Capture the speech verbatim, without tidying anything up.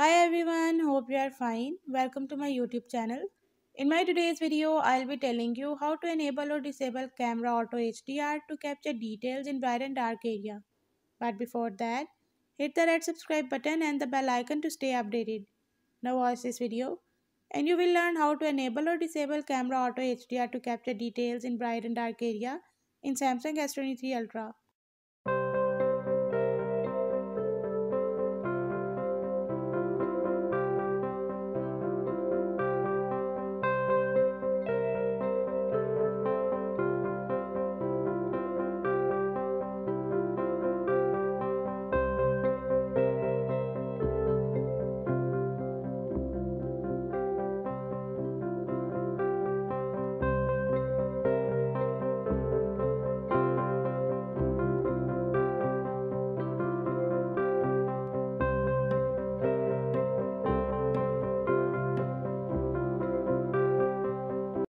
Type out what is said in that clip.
Hi everyone, hope you are fine. Welcome to my YouTube channel. In my today's video, I'll be telling you how to enable or disable camera auto H D R to capture details in bright and dark area. But before that, hit the red subscribe button and the bell icon to stay updated. Now watch this video and you will learn how to enable or disable camera auto H D R to capture details in bright and dark area in Samsung S twenty-three Ultra.